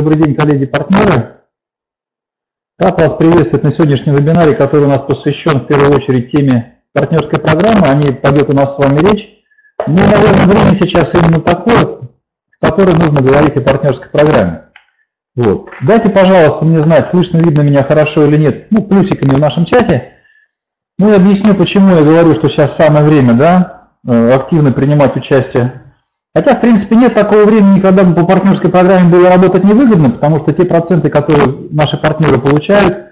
Добрый день, коллеги, партнеры. Рад вас приветствовать на сегодняшнем вебинаре, который у нас посвящен в первую очередь теме партнерской программы. О ней пойдет у нас с вами речь. Но, наверное, время сейчас именно такое, в котором нужно говорить о партнерской программе. Вот. Дайте, пожалуйста, мне знать, слышно, видно меня хорошо или нет, ну, плюсиками в нашем чате. Ну, я объясню, почему я говорю, что сейчас самое время, да, активно принимать участие. Хотя, в принципе, нет такого времени, когда бы по партнерской программе было работать невыгодно, потому что те проценты, которые наши партнеры получают,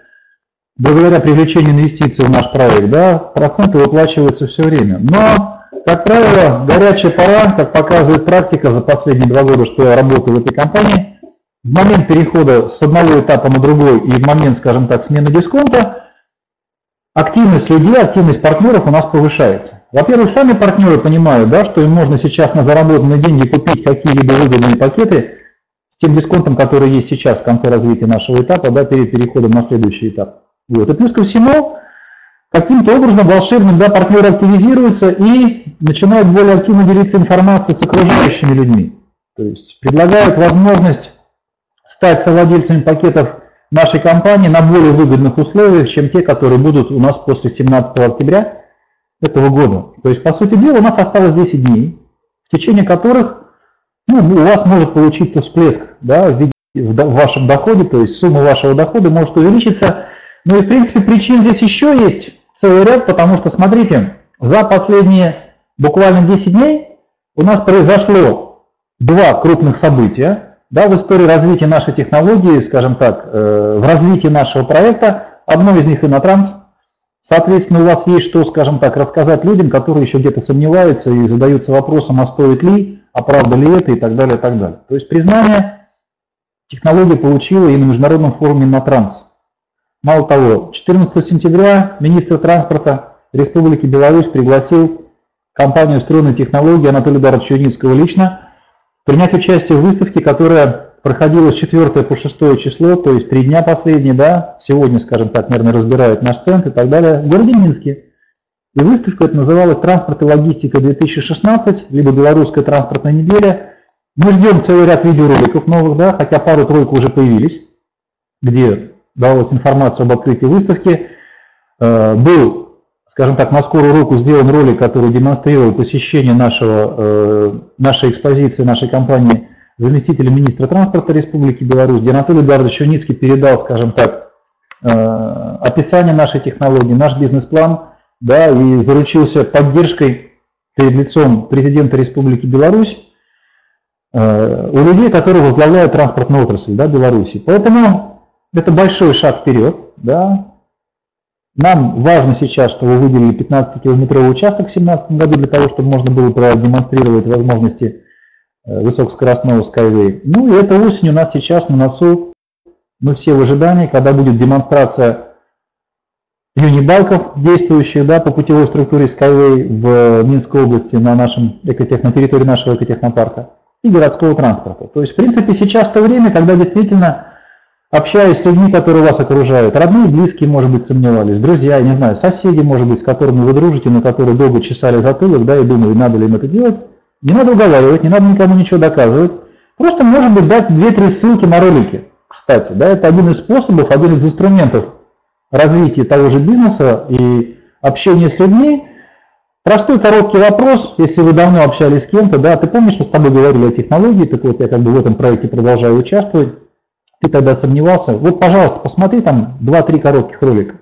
благодаря привлечению инвестиций в наш проект, да, проценты выплачиваются все время. Но, как правило, горячая пора, как показывает практика за последние 2 года, что я работаю в этой компании, в момент перехода с одного этапа на другой и в момент, скажем так, смены дисконта, активность людей, активность партнеров у нас повышается. Во-первых, сами партнеры понимают, да, что им можно сейчас на заработанные деньги купить какие-либо выгодные пакеты с тем дисконтом, который есть сейчас в конце развития нашего этапа, да, перед переходом на следующий этап. Вот. И плюс ко всему, каким-то образом волшебным, да, партнеры активизируются и начинают более активно делиться информацией с окружающими людьми. То есть предлагают возможность стать совладельцами пакетов нашей компании на более выгодных условиях, чем те, которые будут у нас после 17 октября этого года. То есть, по сути дела, у нас осталось 10 дней, в течение которых, ну, у вас может получиться всплеск, да, в вашем доходе, то есть сумма вашего дохода может увеличиться. Ну и, в принципе, причин здесь еще есть целый ряд, потому что, смотрите, за последние буквально 10 дней у нас произошло 2 крупных события. Да, в истории развития нашей технологии, скажем так, в развитии нашего проекта, одно из них InnoTrans. Соответственно, у вас есть что, скажем так, рассказать людям, которые еще где-то сомневаются и задаются вопросом, а стоит ли, а правда ли это, и так далее, и так далее. То есть признание технология получила и на международном форуме InnoTrans. Мало того, 14 сентября министр транспорта Республики Беларусь пригласил компанию «Струнные технологии» Анатолия Юницкого лично принять участие в выставке, которая проходила с 4 по 6 число, то есть 3 дня последние, да, сегодня, скажем так, наверное, разбирают наш стенд и так далее, в городе Минске. И выставка это называлась «Транспорт и логистика-2016», либо «Белорусская транспортная неделя». Мы ждем целый ряд видеороликов новых, да, хотя пару-тройку уже появились, где давалась информация об открытии выставки. Был, скажем так, на скорую руку сделан ролик, который демонстрировал посещение нашей экспозиции, нашей компании заместителя министра транспорта Республики Беларусь, где Анатолий Эдуардович Юницкий передал, скажем так, описание нашей технологии, наш бизнес-план, да, и заручился поддержкой перед лицом президента Республики Беларусь у людей, которые возглавляют транспортную отрасль, да, Беларуси. Поэтому это большой шаг вперед, да. Нам важно сейчас, что вы выделили 15-километровый участок в 2017 году для того, чтобы можно было продемонстрировать возможности высокоскоростного SkyWay. Ну и эта осень у нас сейчас на носу, мы все в ожидании, когда будет демонстрация юнибайков, действующих, да, по путевой структуре SkyWay в Минской области на нашем на территории нашего экотехнопарка и городского транспорта. То есть, в принципе, сейчас то время, когда действительно, общаясь с людьми, которые вас окружают, родные, близкие, может быть, сомневались, друзья, я не знаю, соседи, может быть, с которыми вы дружите, но которые долго чесали затылок, да, и думали, надо ли им это делать. Не надо уговаривать, не надо никому ничего доказывать. Просто, может быть, дать 2-3 ссылки на ролики, кстати. Да, это один из способов, один из инструментов развития того же бизнеса и общения с людьми. Простой короткий вопрос, если вы давно общались с кем-то, да, ты помнишь, что с тобой говорили о технологии, так вот я как бы в этом проекте продолжаю участвовать. Ты тогда сомневался. Вот, пожалуйста, посмотри там 2-3 коротких ролика.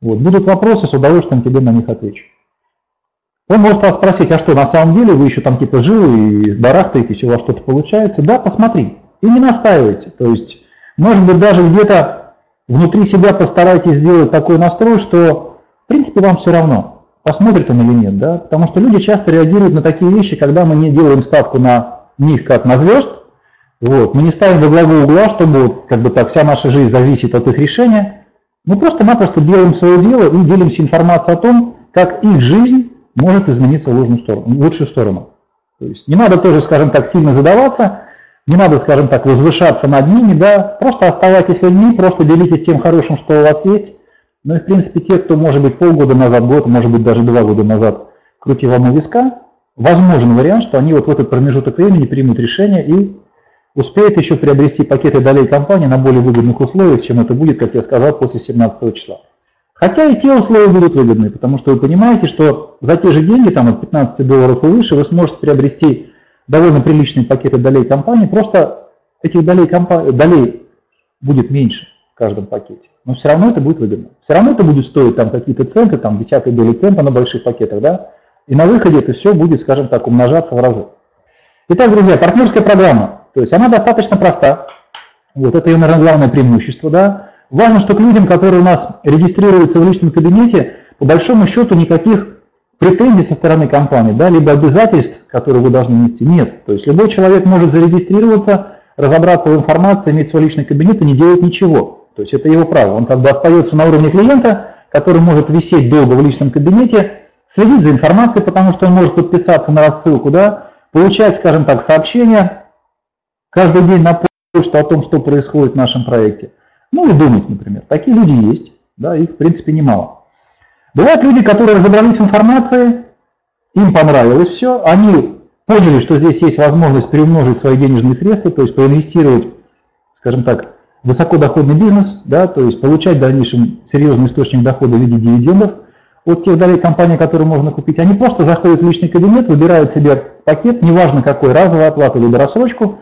Вот. Будут вопросы, с удовольствием тебе на них отвечу. Он может вас спросить, а что, на самом деле вы еще там типа живы и барахтаетесь, у вас что-то получается? Да, посмотри. И не настаивайте. То есть, может быть, даже где-то внутри себя постарайтесь сделать такой настрой, что, в принципе, вам все равно, посмотрит он или нет. Да? Потому что люди часто реагируют на такие вещи, когда мы не делаем ставку на них, как на звезд. Вот. Мы не ставим во главу угла, чтобы как бы так вся наша жизнь зависит от их решения. Мы просто-напросто делаем свое дело и делимся информацией о том, как их жизнь может измениться в лучшую сторону. То есть не надо тоже, скажем так, сильно задаваться, не надо, скажем так, возвышаться над ними, да, просто оставайтесь людьми, просто делитесь тем хорошим, что у вас есть. Ну и в принципе те, кто может быть полгода назад, год, может быть даже 2 года назад крутил вам у виска, возможен вариант, что они вот в этот промежуток времени примут решение и успеет еще приобрести пакеты долей компании на более выгодных условиях, чем это будет, как я сказал, после 17 числа. Хотя и те условия будут выгодны, потому что вы понимаете, что за те же деньги, там от 15 долларов и выше, вы сможете приобрести довольно приличные пакеты долей компании, просто этих долей будет меньше в каждом пакете. Но все равно это будет выгодно. Все равно это будет стоить там какие-то центы, там десятые доли цента на больших пакетах, да? И на выходе это все будет, скажем так, умножаться в разы. Итак, друзья, партнерская программа, то есть она достаточно проста. Вот это ее, наверное, главное преимущество, да? Важно, что к людям, которые у нас регистрируются в личном кабинете, по большому счету никаких претензий со стороны компании, да, либо обязательств, которые вы должны нести, нет. То есть любой человек может зарегистрироваться, разобраться в информации, иметь свой личный кабинет и не делать ничего. То есть это его право. Он как бы остается на уровне клиента, который может висеть долго в личном кабинете, следить за информацией, потому что он может подписаться на рассылку, да, получать, скажем так, сообщения каждый день на почту о том, что происходит в нашем проекте. Ну и думать, например. Такие люди есть, да, их в принципе немало. Бывают люди, которые разобрались в информации, им понравилось все, они поняли, что здесь есть возможность приумножить свои денежные средства, то есть проинвестировать, скажем так, в высокодоходный бизнес, да, то есть получать в дальнейшем серьезный источник дохода в виде дивидендов от тех долей компаний, которые можно купить. Они просто заходят в личный кабинет, выбирают себе пакет, неважно какой, разовую оплату или рассрочку,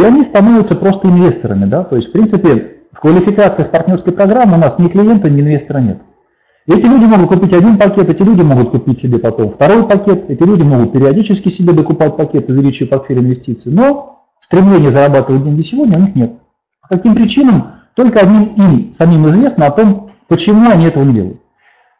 и они становятся просто инвесторами, да, то есть в принципе в квалификациях партнерской программы у нас ни клиента, ни инвестора нет. Эти люди могут купить один пакет, эти люди могут купить себе потом второй пакет, эти люди могут периодически себе докупать пакет, увеличивая портфель инвестиций, но стремления зарабатывать деньги сегодня у них нет. По каким причинам? Только одним им самим известно о том, почему они этого не делают.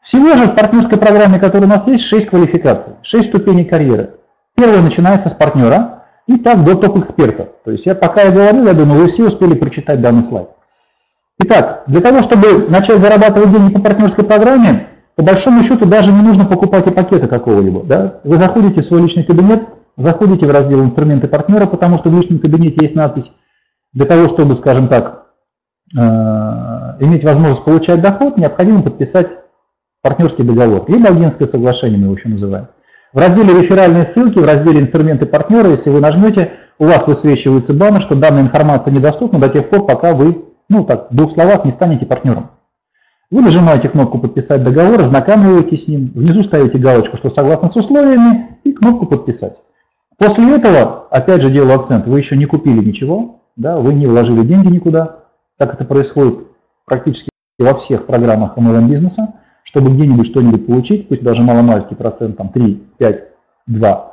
Всего же в партнерской программе, которая у нас есть, 6 квалификаций, 6 ступеней карьеры. Первая начинается с партнера и так до топ-эксперта. То есть пока я говорил, я думаю, вы все успели прочитать данный слайд. Итак, для того, чтобы начать зарабатывать деньги по партнерской программе, по большому счету даже не нужно покупать и пакета какого-либо. Да? Вы заходите в свой личный кабинет, заходите в раздел «Инструменты партнера», потому что в личном кабинете есть надпись «Для того, чтобы, скажем так, иметь возможность получать доход, необходимо подписать партнерский договор», либо агентское соглашение, мы его еще называем. В разделе «Реферальные ссылки», в разделе «Инструменты партнера», если вы нажмете, у вас высвечивается баннер, что данная информация недоступна до тех пор, пока вы, ну так, в двух словах, не станете партнером. Вы нажимаете кнопку «Подписать договор», ознакомливаетесь с ним, внизу ставите галочку, что согласно с условиями, и кнопку «Подписать». После этого, опять же делаю акцент, вы еще не купили ничего, да, вы не вложили деньги никуда, так это происходит практически во всех программах MLM-бизнеса, чтобы где-нибудь что-нибудь получить, пусть даже маломальский процент, там 3, 5, 2,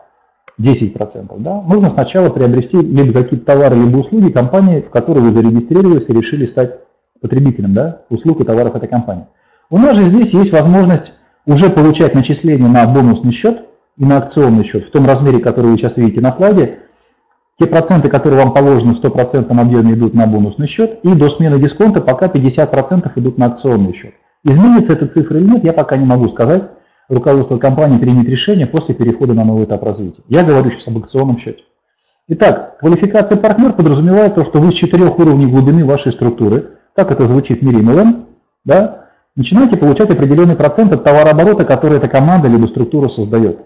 10%, да, нужно сначала приобрести либо какие-то товары, либо услуги компании, в которой вы зарегистрировались и решили стать потребителем, да, услуг и товаров этой компании. У нас же здесь есть возможность уже получать начисления на бонусный счет и на акционный счет в том размере, который вы сейчас видите на слайде. Те проценты, которые вам положены в 100% объеме, идут на бонусный счет, и до смены дисконта пока 50% идут на акционный счет. Изменится эта цифра или нет, я пока не могу сказать. Руководство компании примет решение после перехода на новый этап развития. Я говорю сейчас об акционном счете. Итак, квалификация партнер подразумевает то, что вы с 4 уровней глубины вашей структуры, как это звучит в мире MLM, да, начинаете получать определенный процент от товарооборота, который эта команда либо структура создает.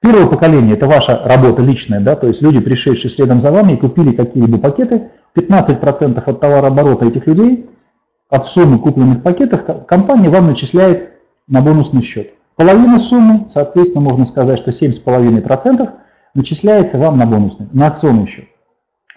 Первое поколение – это ваша работа личная, да, то есть люди, пришедшие следом за вами и купили какие-либо пакеты, 15% от товарооборота этих людей, от суммы купленных пакетов, компания вам начисляет на бонусный счет. Половина суммы, соответственно, можно сказать, что 7,5% начисляется вам на бонусный, на акционный счет.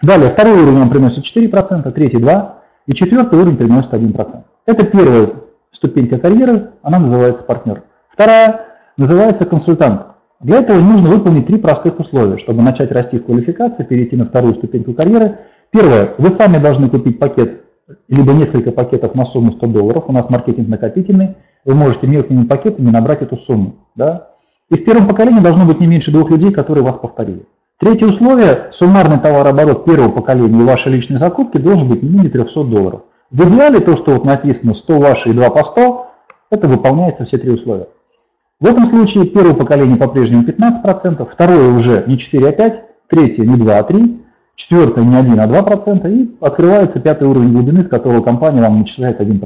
Далее, второй уровень вам приносит 4%, третий 2%, и четвертый уровень приносит 1%. Это первая ступенька карьеры, она называется партнер. Вторая называется консультант. Для этого нужно выполнить 3 простых условия, чтобы начать расти в квалификации, перейти на вторую ступеньку карьеры. Первое. Вы сами должны купить пакет, либо несколько пакетов на сумму 100 долларов. У нас маркетинг накопительный. Вы можете мелкими пакетами набрать эту сумму. Да? И в первом поколении должно быть не меньше 2 людей, которые вас повторили. Третье условие. Суммарный товарооборот первого поколения и вашей личной закупки должен быть не менее 300 долларов. В идеале то, что вот написано 100 ваши и 2 по 100, это выполняется все 3 условия. В этом случае первое поколение по-прежнему 15%, второе уже не 4, а 5%, третье не 2, а 3%, четвертое не 1, а 2%, и открывается пятый уровень глубины, с которого компания вам начисляет 1%.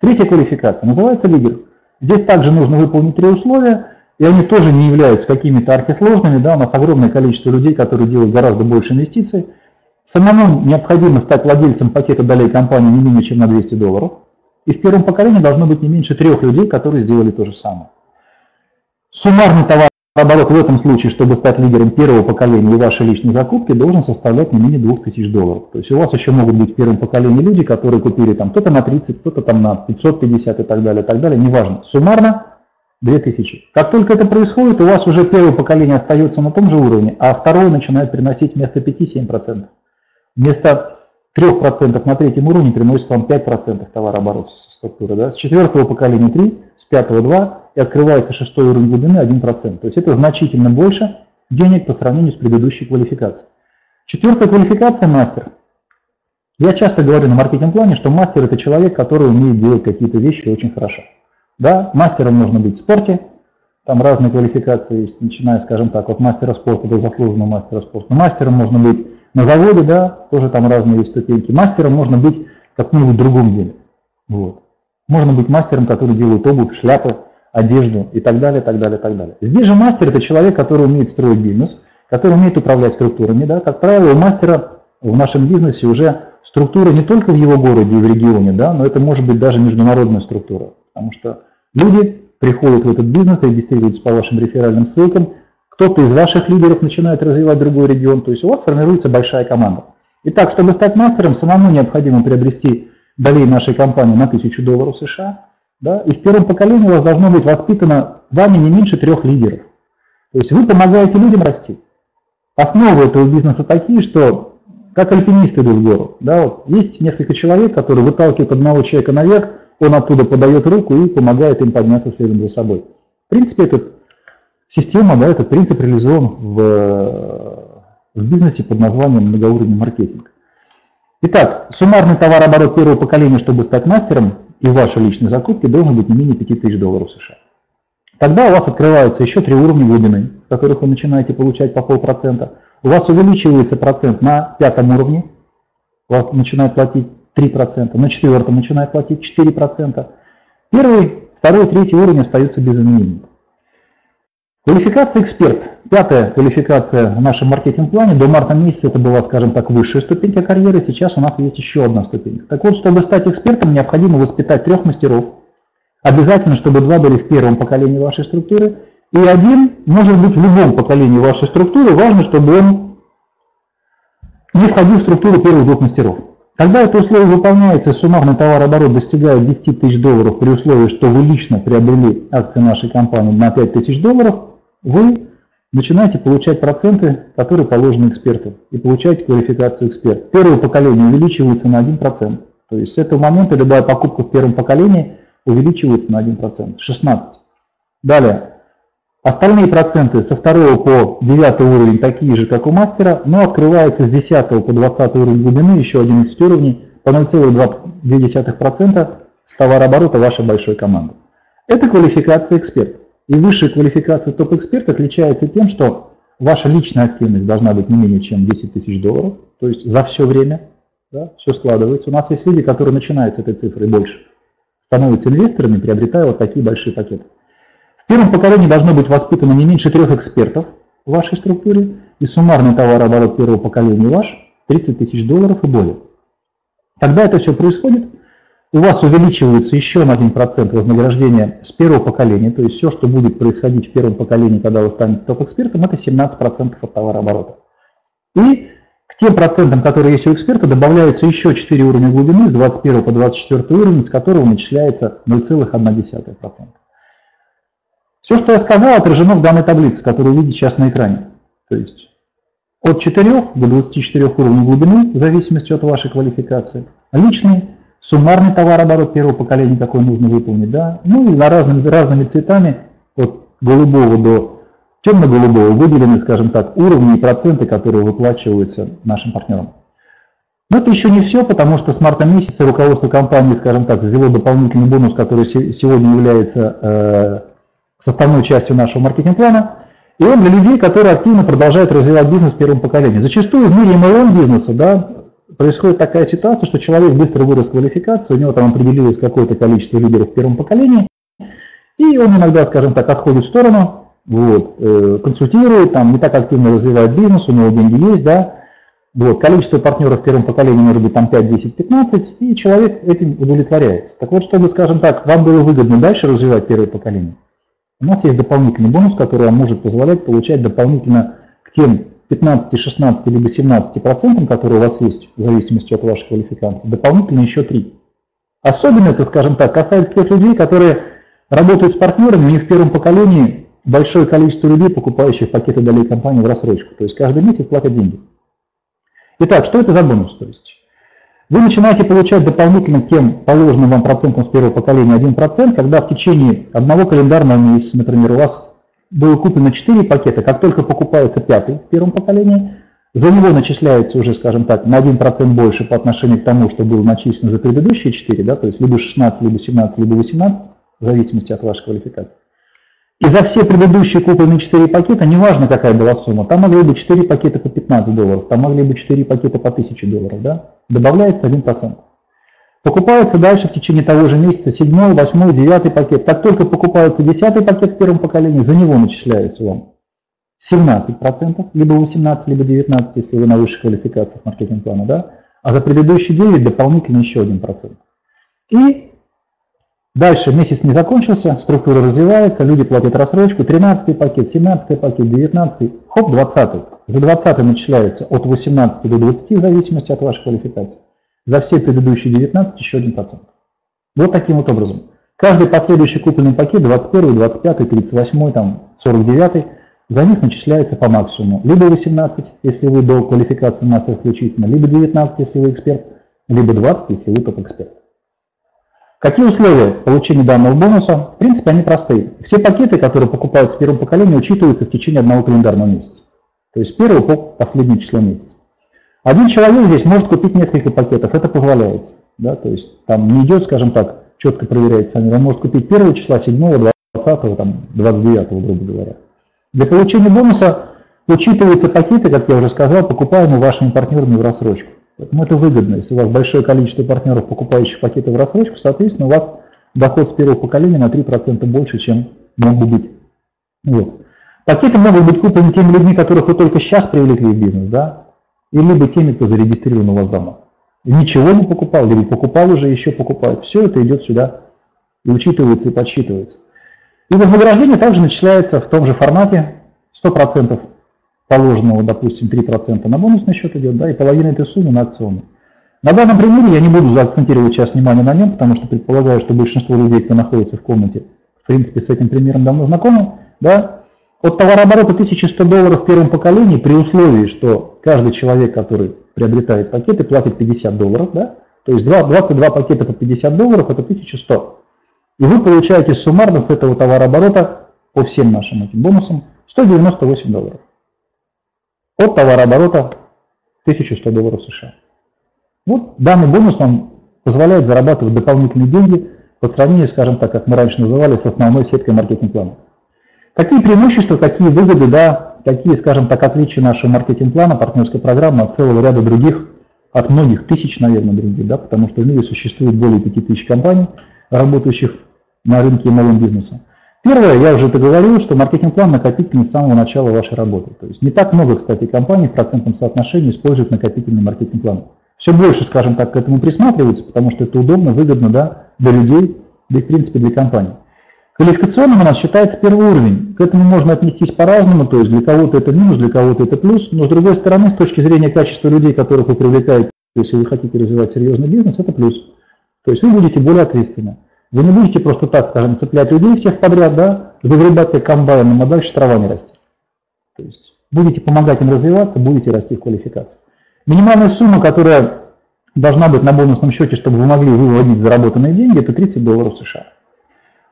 Третья квалификация называется лидер. Здесь также нужно выполнить 3 условия, и они тоже не являются какими-то архисложными, да, у нас огромное количество людей, которые делают гораздо больше инвестиций, Самому необходимо стать владельцем пакета долей компании не менее чем на $200. И в первом поколении должно быть не меньше 3 людей, которые сделали то же самое. Суммарный товарооборот в этом случае, чтобы стать лидером первого поколения и ваши личные закупки, должен составлять не менее $2000. То есть у вас еще могут быть в первом поколении люди, которые купили там кто-то на 30, кто-то там на 550 и так далее, неважно. Суммарно 2000. Как только это происходит, у вас уже первое поколение остается на том же уровне, а второе начинает приносить вместо 5-7%. Вместо 3% на третьем уровне приносит вам 5% товарооборота структуры. Да? С четвертого поколения 3, с пятого 2 и открывается шестой уровень глубины 1%. То есть это значительно больше денег по сравнению с предыдущей квалификацией. Четвертая квалификация – мастер. Я часто говорю на маркетинг-плане, что мастер – это человек, который умеет делать какие-то вещи очень хорошо. Да? Мастером можно быть в спорте, там разные квалификации есть, начиная, скажем так, от мастера спорта до заслуженного мастера спорта. Мастером можно быть на заводе, да, тоже там разные есть ступеньки. Мастером можно быть в каком-нибудь другом деле. Вот. Можно быть мастером, который делает обувь, шляпы, одежду и так далее, так далее, так далее. Здесь же мастер – это человек, который умеет строить бизнес, который умеет управлять структурами. Да. Как правило, у мастера в нашем бизнесе уже структура не только в его городе и в регионе, да, но это может быть даже международная структура. Потому что люди приходят в этот бизнес, регистрируются по вашим реферальным ссылкам, кто-то из ваших лидеров начинает развивать другой регион, то есть у вас формируется большая команда. Итак, чтобы стать мастером, самому необходимо приобрести долей нашей компании на $1000 США. Да, и в первом поколении у вас должно быть воспитано вами не меньше 3 лидеров. То есть вы помогаете людям расти. Основы этого бизнеса такие, что как альпинисты идут в гору. Да, вот есть несколько человек, которые выталкивают одного человека наверх, он оттуда подает руку и помогает им подняться следом за собой. В принципе, этот система, да, этот принцип реализован в бизнесе под названием многоуровневый маркетинг. Итак, суммарный товарооборот первого поколения, чтобы стать мастером, и ваши личные закупки должен быть не менее $5000 США. Тогда у вас открываются еще 3 уровня глубины, с которых вы начинаете получать по 0,5%. У вас увеличивается процент на 5 уровне, у вас начинает платить 3%, на 4 начинает платить 4%. Первый, второй, третий уровень остаются без изменений. Квалификация эксперт. 5-я квалификация в нашем маркетинг-плане. До марта месяца это была, скажем так, высшая ступенька карьеры. Сейчас у нас есть еще одна ступенька. Так вот, чтобы стать экспертом, необходимо воспитать 3 мастеров. Обязательно, чтобы 2 были в первом поколении вашей структуры. И 1 может быть в любом поколении вашей структуры. Важно, чтобы он не входил в структуру первых 2 мастеров. Когда это условие выполняется, суммарный товарооборот достигает $10 000 при условии, что вы лично приобрели акции нашей компании на $5000, вы начинаете получать проценты, которые положены эксперту, и получаете квалификацию эксперт. Первое поколение увеличивается на 1%. То есть с этого момента любая покупка в первом поколении увеличивается на 1%. 16. Далее. Остальные проценты со 2 по 9 уровень такие же, как у мастера, но открывается с 10 по 20 уровень глубины, еще 11 уровней, по 0,2% с товарооборота вашей большой команды. Это квалификация эксперт. И высшая квалификация топ-эксперт отличается тем, что ваша личная активность должна быть не менее чем $10 000, то есть за все время, да, все складывается. У нас есть люди, которые начинают с этой цифры больше, становятся инвесторами, приобретая вот такие большие пакеты. В первом поколении должно быть воспитано не меньше 3 экспертов в вашей структуре, и суммарный товарооборот первого поколения ваш $30 000 и более. Когда это все происходит, у вас увеличивается еще на 1% вознаграждение с первого поколения, то есть все, что будет происходить в первом поколении, когда вы станете топ-экспертом, это 17% от товарооборота. И к тем процентам, которые есть у эксперта, добавляются еще 4 уровня глубины, с 21 по 24 уровень, с которого начисляется 0,1%. Все, что я сказал, отражено в данной таблице, которую вы видите сейчас на экране. То есть от 4 до 24 уровней глубины, в зависимости от вашей квалификации, личный, суммарный товарооборот первого поколения, какой нужно выполнить, да, ну и разными цветами, от голубого до темно-голубого, выделены, скажем так, уровни и проценты, которые выплачиваются нашим партнерам. Но это еще не все, потому что с марта месяца руководство компании, скажем так, ввело дополнительный бонус, который сегодня является составной частью нашего маркетинг-плана, и он для людей, которые активно продолжают развивать бизнес в первом поколении. Зачастую в мире MLM-бизнеса, да, происходит такая ситуация, что человек быстро вырос в квалификации, у него там определилось какое-то количество лидеров в первом поколении, и он иногда, скажем так, отходит в сторону, вот, консультирует, там, не так активно развивает бизнес, у него деньги есть, да, Вот. Количество партнеров в первом поколении может быть там 5, 10, 15, и человек этим удовлетворяется. Так вот, чтобы, скажем так, вам было выгодно дальше развивать первое поколение, у нас есть дополнительный бонус, который вам может позволять получать дополнительно к тем 15, 16 либо 17%, которые у вас есть, в зависимости от вашей квалификации, дополнительно еще 3. Особенно это, скажем так, касается тех людей, которые работают с партнерами, и в первом поколении большое количество людей, покупающих пакеты долей компании в рассрочку. То есть каждый месяц платят деньги. Итак, что это за бонус? То есть вы начинаете получать дополнительно к тем положенным вам процентам с первого поколения 1%, когда в течение одного календарного месяца, например, у вас было куплено 4 пакета, как только покупается 5-й в первом поколении, за него начисляется уже, скажем так, на 1% больше по отношению к тому, что было начислено за предыдущие 4, да, то есть либо 16, либо 17, либо 18, в зависимости от вашей квалификации. И за все предыдущие купленные 4 пакета, неважно какая была сумма, там могли бы 4 пакета по $15, там могли бы 4 пакета по $1000, да, добавляется 1%. Покупается дальше в течение того же месяца 7, 8, 9 пакет. Как только покупается 10 пакет в первом поколении, за него начисляется вам 17%, либо 18, либо 19, если вы на высших квалификациях маркетинг-плана, да? А за предыдущие 9 дополнительно еще 1%. И дальше месяц не закончился, структура развивается, люди платят рассрочку, 13 пакет, 17 пакет, 19, хоп, 20. За 20 начисляется от 18 до 20 в зависимости от вашей квалификации. За все предыдущие 19 еще 1%. Вот таким вот образом. Каждый последующий купленный пакет, 21, 25, 38, там, 49, за них начисляется по максимуму. Либо 18, если вы до квалификации мастер включительно, либо 19, если вы эксперт, либо 20, если вы топ-эксперт. Какие условия получения данного бонуса? В принципе, они простые. Все пакеты, которые покупаются в первом поколении, учитываются в течение одного календарного месяца. То есть с первого по последнее число месяца. Один человек здесь может купить несколько пакетов, это позволяется. Да? То есть там не идет, скажем так, четко проверяется, он может купить 1 числа, 7, 20, там, 29, грубо говоря. Для получения бонуса учитываются пакеты, как я уже сказал, покупаемые вашими партнерами в рассрочку. Поэтому это выгодно. Если у вас большое количество партнеров, покупающих пакеты в рассрочку, соответственно, у вас доход с первого поколения на 3% больше, чем мог бы быть. Вот. Пакеты могут быть куплены теми людьми, которых вы только сейчас привлекли в бизнес, да? И либо теми, кто зарегистрирован у вас дома. И ничего не покупал, либо покупал уже, еще покупает. Все это идет сюда и учитывается, и подсчитывается. И вознаграждение также начисляется в том же формате. 100% положенного, допустим, 3% на бонусный счет идет, да, и половина этой суммы на акционный. На данном примере я не буду акцентировать сейчас внимание на нем, потому что предполагаю, что большинство людей, кто находится в комнате, в принципе, с этим примером давно знакомы, да. От товарооборота $1100 в первом поколении, при условии, что каждый человек, который приобретает пакеты, платит $50, да? То есть 22 пакета по $50 – это 1100. И вы получаете суммарно с этого товарооборота по всем нашим этим бонусам $198. От товарооборота $1100 США. Вот данный бонус вам позволяет зарабатывать дополнительные деньги по сравнению, скажем так, как мы раньше называли, с основной сеткой маркетинг-плана. Какие преимущества, какие выгоды, да, какие, скажем так, отличия нашего маркетинг-плана, партнерской программы от целого ряда других, от многих тысяч, наверное, других, да, потому что в мире существует более 5000 компаний, работающих на рынке MLM бизнеса. Первое, я уже это говорил, что маркетинг-план накопительный с самого начала вашей работы. То есть не так много, кстати, компаний в процентном соотношении используют накопительный маркетинг-план. Все больше, скажем так, к этому присматриваются, потому что это удобно, выгодно, да, для людей, да и, в принципе, для компаний. Квалификационным у нас считается первый уровень. К этому можно отнестись по-разному, то есть для кого-то это минус, для кого-то это плюс. Но с другой стороны, с точки зрения качества людей, которых вы привлекаете, если вы хотите развивать серьезный бизнес, это плюс. То есть вы будете более ответственны. Вы не будете просто так, скажем, цеплять людей всех подряд, да, загребать их комбайном, а дальше трава не растет. То есть будете помогать им развиваться, будете расти в квалификации. Минимальная сумма, которая должна быть на бонусном счете, чтобы вы могли выводить заработанные деньги, это $30 США.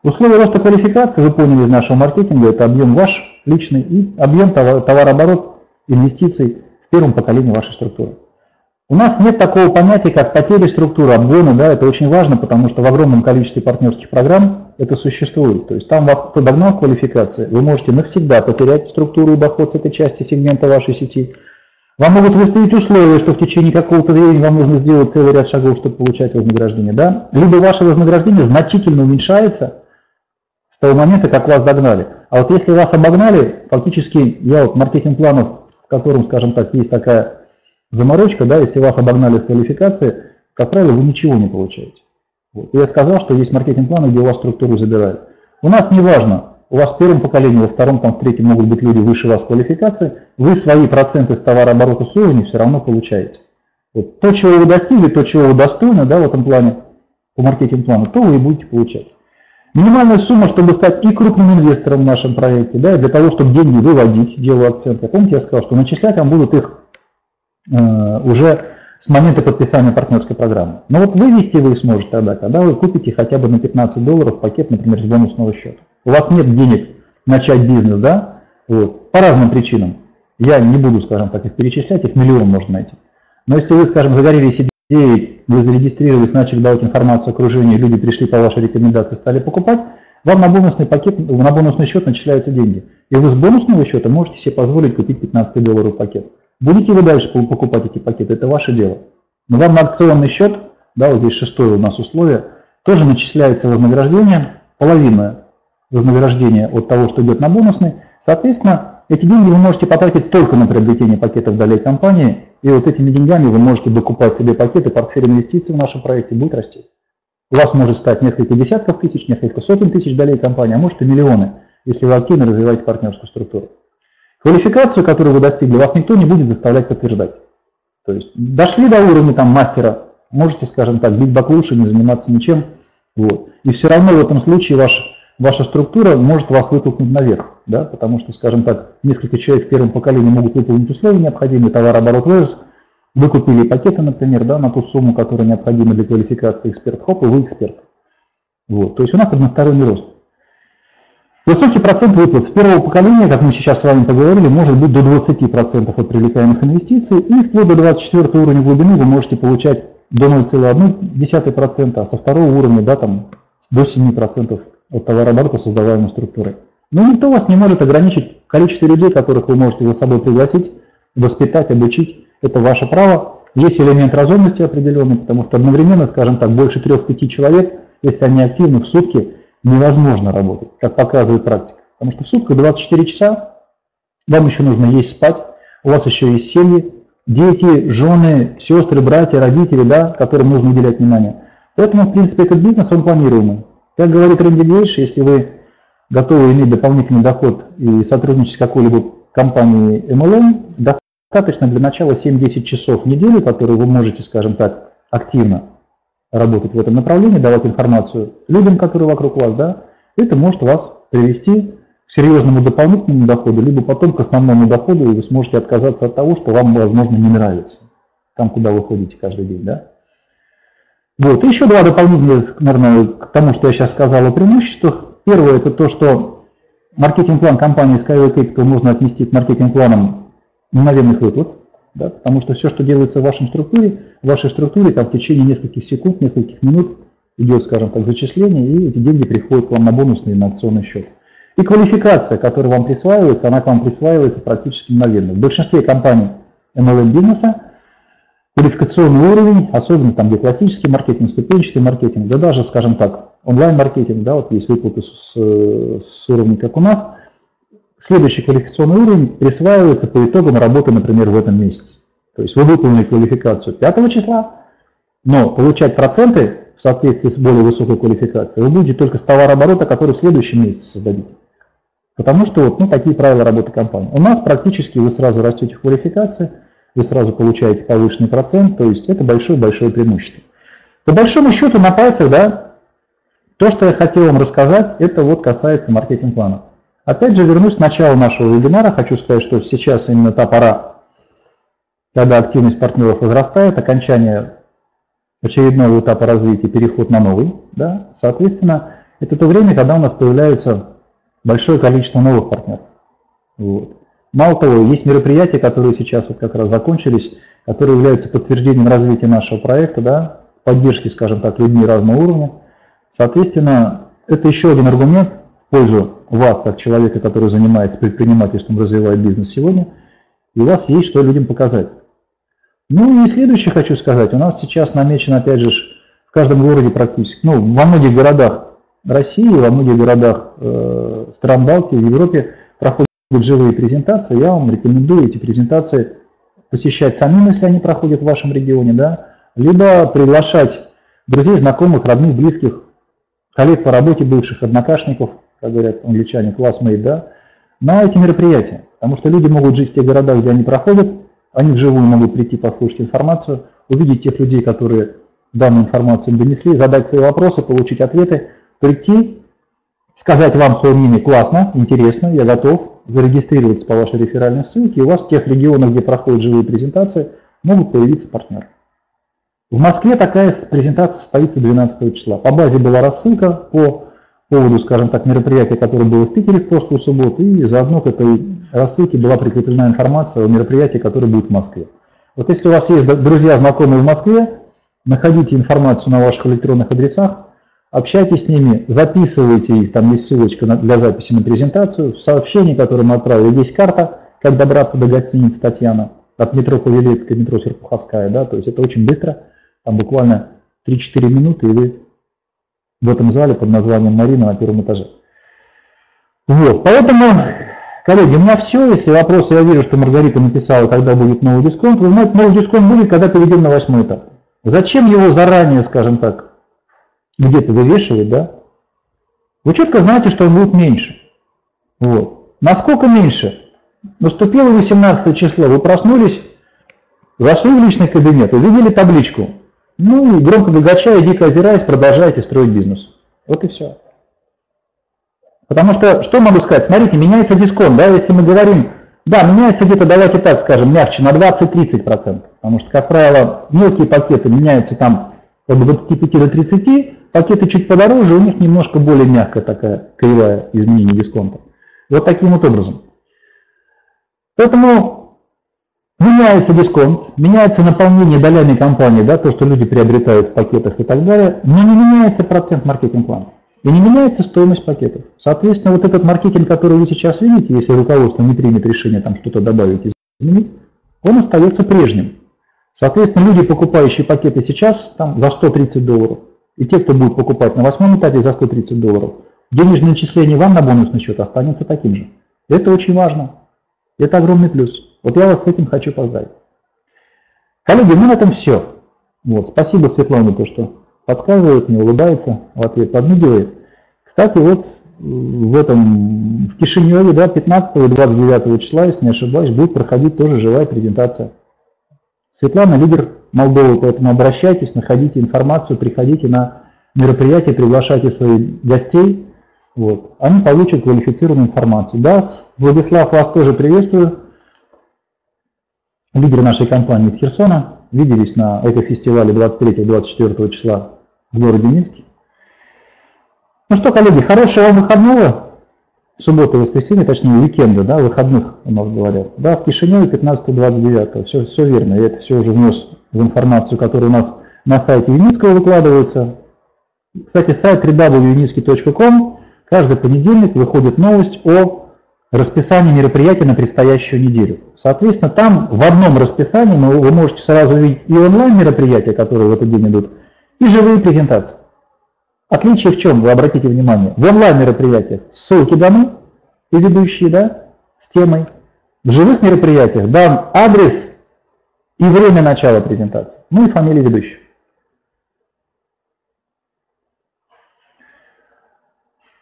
Условия роста квалификации, вы поняли из нашего маркетинга, это объем ваш личный и объем товарооборот, инвестиций в первом поколении вашей структуры. У нас нет такого понятия, как потери структуры, обгона, да, это очень важно, потому что в огромном количестве партнерских программ это существует. То есть там вас кто догнал в квалификации, вы можете навсегда потерять структуру и доход с этой части сегмента вашей сети. Вам могут выставить условия, что в течение какого-то времени вам нужно сделать целый ряд шагов, чтобы получать вознаграждение, да. Либо ваше вознаграждение значительно уменьшается с того момента, как вас догнали. А вот если вас обогнали, фактически я вот маркетинг-планов, в котором, скажем так, есть такая заморочка, да, если вас обогнали в квалификации, как правило, вы ничего не получаете. Вот. Я сказал, что есть маркетинг-планы, где у вас структуру забирают. У нас не важно, у вас в первом поколении, во втором, там, в третьем могут быть люди выше вас в квалификации, вы свои проценты с товарооборота с уровня все равно получаете. Вот. То, чего вы достигли, то, чего вы достойны, да, в этом плане, по маркетинг-плану, то вы и будете получать. Минимальная сумма, чтобы стать и крупным инвестором в нашем проекте, да, и для того, чтобы деньги выводить, делаю акцент. Помните, я сказал, что начислять там будут их уже с момента подписания партнерской программы. Но вот вывести вы их сможете тогда, когда вы купите хотя бы на $15 пакет, например, с бонусного счета. У вас нет денег начать бизнес, да, вот, по разным причинам. Я не буду, скажем так, их перечислять, их миллион можно найти. Но если вы, скажем, загорелись идеей, вы зарегистрировались, начали давать информацию окружению, люди пришли по вашей рекомендации, стали покупать, вам на бонусный пакет, на бонусный счет начисляются деньги. И вы с бонусного счета можете себе позволить купить $15 пакет. Будете вы дальше покупать эти пакеты, это ваше дело. Но вам на акционный счет, да, вот здесь шестое у нас условие, тоже начисляется вознаграждение, половина вознаграждения от того, что идет на бонусный. Соответственно, эти деньги вы можете потратить только на приобретение пакетов долей компании, и вот этими деньгами вы можете докупать себе пакеты, портфель инвестиций в нашем проекте будет расти. У вас может стать несколько десятков тысяч, несколько сотен тысяч долей компании, а может и миллионы, если вы активно развиваете партнерскую структуру. Квалификацию, которую вы достигли, вас никто не будет заставлять подтверждать. То есть дошли до уровня там мастера, можете, скажем так, бить баклуши, не заниматься ничем. Вот. И все равно в этом случае ваша структура может вас вытолкнуть наверх. Да? Потому что, скажем так, несколько человек в первом поколении могут выполнить условия необходимые, товарооборот вырос, вы купили пакеты, например, да, на ту сумму, которая необходима для квалификации эксперт, хоп, и вы эксперт. Вот. То есть у нас односторонний рост. Высокий процент выплат с первого поколения, как мы сейчас с вами поговорили, может быть до 20% от привлекаемых инвестиций, и вплоть до 24 уровня глубины вы можете получать до 0,1%, а со второго уровня, да, там, до 7% от товарооборота, создаваемой структурой. Но никто вас не может ограничить количество людей, которых вы можете за собой пригласить, воспитать, обучить. Это ваше право. Есть элемент разумности определенный, потому что одновременно, скажем так, больше 3-5 человек, если они активны в сутки, невозможно работать, как показывает практика. Потому что в сутках 24 часа, вам еще нужно есть, спать, у вас еще есть семьи, дети, жены, сестры, братья, родители, да, которым нужно уделять внимание. Поэтому, в принципе, этот бизнес, он планируемый. Как говорит Ренди Гейш, если вы готовы иметь дополнительный доход и сотрудничать с какой-либо компанией MLM, достаточно для начала 7-10 часов в неделю, которые вы можете, скажем так, активно работать в этом направлении, давать информацию людям, которые вокруг вас, да, это может вас привести к серьезному дополнительному доходу, либо потом к основному доходу, и вы сможете отказаться от того, что вам, возможно, не нравится, там, куда вы ходите каждый день, да. Вот, и еще два дополнительных, наверное, к тому, что я сейчас сказал о преимуществах. Первое, это то, что маркетинг-план компании SkyWay Capital можно отнести к маркетинг-планам мгновенных выплат. Да, потому что все, что делается в вашей структуре, там в течение нескольких секунд, нескольких минут идет, скажем так, зачисление, и эти деньги приходят к вам на бонусный, на акционный счет. И квалификация, которая вам присваивается, она к вам присваивается практически мгновенно. В большинстве компаний MLM бизнеса квалификационный уровень, особенно там, где классический маркетинг, ступенчатый маркетинг, да даже, скажем так, онлайн-маркетинг, да, вот есть выплаты с уровня, как у нас, следующий квалификационный уровень присваивается по итогам работы, например, в этом месяце. То есть вы выполнили квалификацию 5 числа, но получать проценты в соответствии с более высокой квалификацией вы будете только с товарооборота, который в следующем месяце создадите. Потому что вот, ну, такие правила работы компании. У нас практически вы сразу растете в квалификации, вы сразу получаете повышенный процент, то есть это большое-большое преимущество. По большому счету на пальцах, да, то, что я хотел вам рассказать, это вот касается маркетинг-плана. Опять же, вернусь к началу нашего вебинара. Хочу сказать, что сейчас именно та пора, когда активность партнеров возрастает, окончание очередного этапа развития, переход на новый. Да? Соответственно, это то время, когда у нас появляется большое количество новых партнеров. Вот. Мало того, есть мероприятия, которые сейчас вот как раз закончились, которые являются подтверждением развития нашего проекта, да? Поддержки, скажем так, людьми разного уровня. Соответственно, это еще один аргумент в пользу вас, как человека, который занимается предпринимательством, развивает бизнес сегодня, и у вас есть что людям показать. Ну и следующее хочу сказать. У нас сейчас намечено, опять же, в каждом городе практически, ну, во многих городах России, во многих городах стран Балтии, в Европе проходят живые презентации. Я вам рекомендую эти презентации посещать самим, если они проходят в вашем регионе, да, либо приглашать друзей, знакомых, родных, близких, коллег по работе, бывших однокашников, как говорят англичане, классмейт, да, на эти мероприятия. Потому что люди могут жить в тех городах, где они проходят, они вживую могут прийти послушать информацию, увидеть тех людей, которые данную информацию им донесли, задать свои вопросы, получить ответы, прийти, сказать вам свое мнение: классно, интересно, я готов, зарегистрироваться по вашей реферальной ссылке, и у вас в тех регионах, где проходят живые презентации, могут появиться партнеры. В Москве такая презентация состоится 12 числа. По базе была рассылка по поводу, скажем так, мероприятия, которое было в Питере в прошлую субботу, и заодно к этой рассылке была прикреплена информация о мероприятии, которое будет в Москве. Вот если у вас есть друзья, знакомые в Москве, находите информацию на ваших электронных адресах, общайтесь с ними, записывайте их, там есть ссылочка для записи на презентацию. В сообщении, которое мы отправили, есть карта, как добраться до гостиницы «Татьяна» от метро Павелецкая, метро Серпуховская, да, то есть это очень быстро, там буквально 3-4 минуты, и вы в этом зале под названием «Марина» на первом этаже. Вот, поэтому, коллеги, у меня все. Если вопросы, я вижу, что Маргарита написала, когда будет новый дисконт. Вы знаете, новый дисконт будет, когда перейдем на 8-й этап. Зачем его заранее, скажем так, где-то вывешивать, да? Вы четко знаете, что он будет меньше. Вот. Насколько меньше? Наступило 18 число, вы проснулись, зашли в личный кабинет, увидели табличку. Ну и громко гагача, дико озираясь, продолжаете строить бизнес. Вот и все. Потому что, что могу сказать, смотрите, меняется дисконт, да, если мы говорим, да, меняется где-то, давайте так скажем, мягче, на 20-30%, потому что, как правило, мелкие пакеты меняются там от 25 до 30, пакеты чуть подороже, у них немножко более мягкая такая кривая изменения дисконта. Вот таким вот образом. Поэтому... меняется дисконт, меняется наполнение долями компании, да, то, что люди приобретают в пакетах и так далее, но не меняется процент маркетинг-плана. И не меняется стоимость пакетов. Соответственно, вот этот маркетинг, который вы сейчас видите, если руководство не примет решение там что-то добавить, изменить, он остается прежним. Соответственно, люди, покупающие пакеты сейчас там, за $130, и те, кто будут покупать на 8-м этапе за $130, денежное начисление вам на бонусный счет останется таким же. Это очень важно. Это огромный плюс. Вот я вас с этим хочу поздравить. Коллеги, ну на этом все. Вот, спасибо Светлане, то, что подсказывает, не улыбается, в ответ подмигивает. Кстати, вот в Кишиневе, да, 15 и 29 числа, если не ошибаюсь, будет проходить тоже живая презентация. Светлана, лидер Молдовы, поэтому обращайтесь, находите информацию, приходите на мероприятие, приглашайте своих гостей. Вот, они получат квалифицированную информацию. Да, Владислав, вас тоже приветствую. Лидер нашей компании из Херсона, виделись на экофестивале 23-24 числа в городе Минске. Ну что, коллеги, хорошего вам выходного, суббота и воскресенье, точнее уикенда, да, выходных у нас говорят, да, в Кишиневе 15-29, все верно, я это все уже внес в информацию, которая у нас на сайте Юницкого выкладывается. Кстати, сайт www.unicki.com, каждый понедельник выходит новость о расписание мероприятий на предстоящую неделю. Соответственно, там в одном расписании вы можете сразу увидеть и онлайн-мероприятия, которые в этот день идут, и живые презентации. Отличие в чем, вы обратите внимание, в онлайн-мероприятиях ссылки даны, и ведущие, да, с темой. В живых мероприятиях дан адрес и время начала презентации, ну и фамилия ведущих.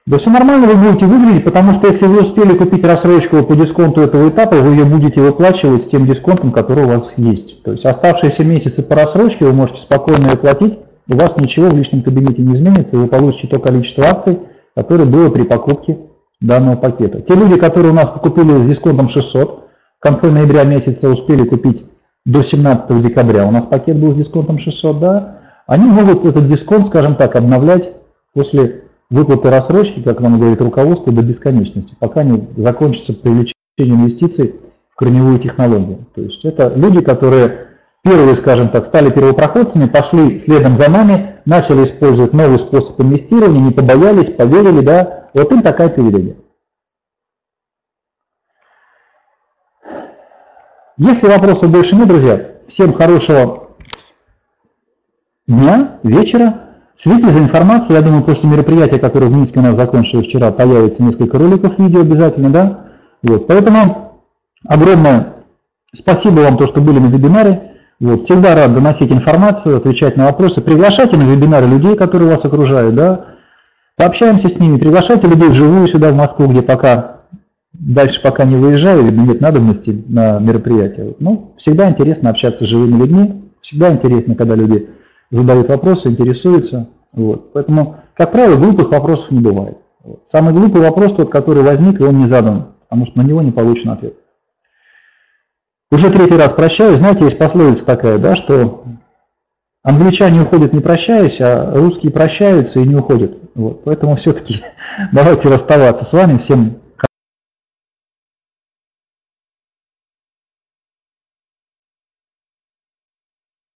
Да все нормально вы будете выглядеть, потому что если вы успели купить рассрочку по дисконту этого этапа, вы ее будете выплачивать с тем дисконтом, который у вас есть. То есть оставшиеся месяцы по рассрочке вы можете спокойно оплатить, у вас ничего в личном кабинете не изменится, и вы получите то количество акций, которое было при покупке данного пакета. Те люди, которые у нас купили с дисконтом 600, в конце ноября месяца успели купить до 17 декабря, у нас пакет был с дисконтом 600, да, они могут этот дисконт, скажем так, обновлять после... выплаты рассрочки, как нам говорит руководство, до бесконечности, пока не закончится привлечение инвестиций в корневую технологию. То есть это люди, которые первые, скажем так, стали первопроходцами, пошли следом за нами, начали использовать новый способ инвестирования, не побоялись, поверили, да, вот им такая привилегия. Если вопросов больше нет, друзья, всем хорошего дня, вечера. Следите за информацией, я думаю, после мероприятия, которое в Минске у нас закончилось вчера, появится несколько роликов, видео обязательно, да? Вот, поэтому огромное Спасибо вам, то, что были на вебинаре. Вот. Всегда рад доносить информацию, отвечать на вопросы. Приглашайте на вебинары людей, которые вас окружают. Да? Пообщаемся с ними. Приглашайте людей вживую сюда, в Москву, где пока дальше пока не выезжаю, видно, нет надобности на мероприятия. Ну, всегда интересно общаться с живыми людьми. Всегда интересно, когда люди задают вопросы, интересуются. Вот. Поэтому, как правило, глупых вопросов не бывает. Вот. Самый глупый вопрос тот, который возник, и он не задан, потому что на него не получен ответ. Уже третий раз прощаюсь. Знаете, есть пословица такая, да, что англичане уходят не прощаясь, а русские прощаются и не уходят. Вот. Поэтому все-таки давайте расставаться с вами. Всем